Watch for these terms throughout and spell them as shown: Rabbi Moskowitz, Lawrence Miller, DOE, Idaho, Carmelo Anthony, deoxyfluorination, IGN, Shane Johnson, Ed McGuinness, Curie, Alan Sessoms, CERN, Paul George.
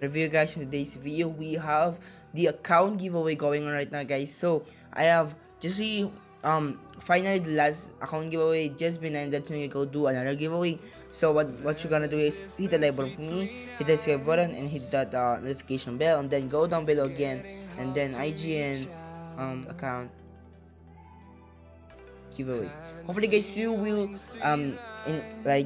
review, guys. In today's video we have the account giveaway going on right now, guys. So I have just see finally the last account giveaway just been ended, so we go do another giveaway. So what you're gonna do is hit the like button for me, hit the subscribe button, and hit that notification bell, and then go down below again, and then IGN account giveaway. Hopefully, guys, you will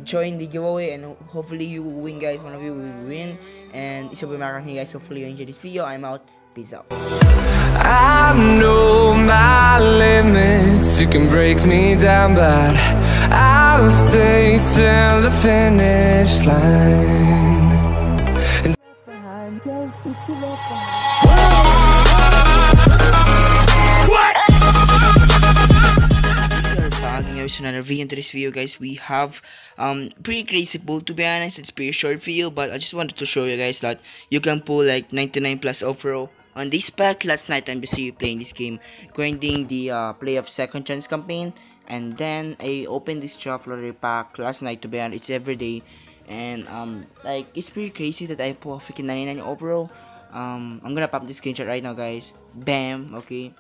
join the giveaway, and hopefully you win, guys. One of you will win. And it's over, Mark here, guys. Hopefully you enjoy this video. I'm out. Peace out. I know my limits. You can break me down, but I'll stay till the finish line. And another video. In today's video, guys, we have pretty crazy pull. To be honest, it's pretty short video, but I just wanted to show you guys that you can pull like 99 plus overall on this pack. Last night I'm busy playing this game, grinding the playoff second chance campaign, and then I opened this draft lottery pack last night. To be honest, it's every day, and like it's pretty crazy that I pull freaking 99 overall. I'm gonna pop this screenshot right now, guys. Bam. Okay,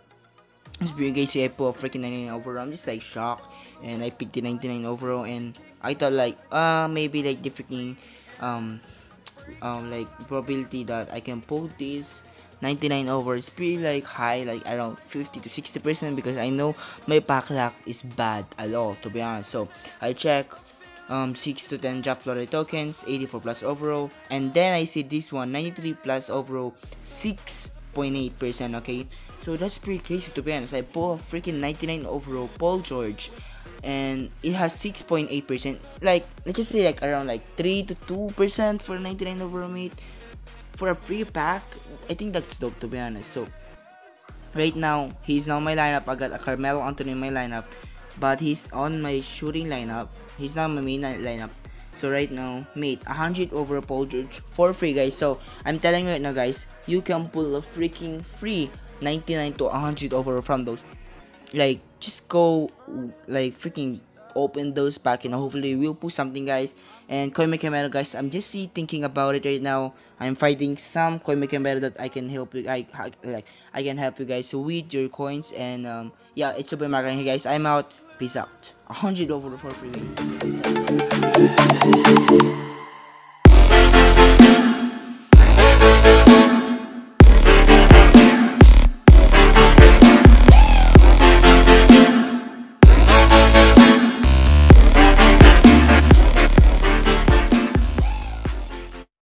it's pretty crazy. I pulled freaking 99 overall. I'm just like shocked, and I picked the 99 overall, and I thought like maybe like the freaking like probability that I can pull this 99 overall is pretty like high, like around 50% to 60%, because I know my pack luck is bad a lot, to be honest. So I check 6 to 10 draft lottery tokens, 84 plus overall, and then I see this one 93 plus overall, 6.8%. okay, so that's pretty crazy, to be honest. I pulled a freaking 99 overall Paul George, and it has 6.8%. like, let's just say like around like 3% to 2% for 99 overall mate for a free pack. I think that's dope, to be honest. So right now he's now my lineup. I got a Carmelo Anthony in my lineup, but he's on my shooting lineup. He's not my main lineup. So right now, mate, 100 overall Paul George for free, guys. So I'm telling you right now, guys, you can pull a freaking free 99 to 100 overall from those. Like, just go, like, freaking open those pack, and hopefully we'll pull something, guys. And Koi Me Camero, guys, I'm just thinking about it right now. I'm fighting some Koi Me Camero that I can help you. I can help you guys with your coins. And yeah, it's Super Mark here, guys. I'm out. Peace out. 100 overall for free.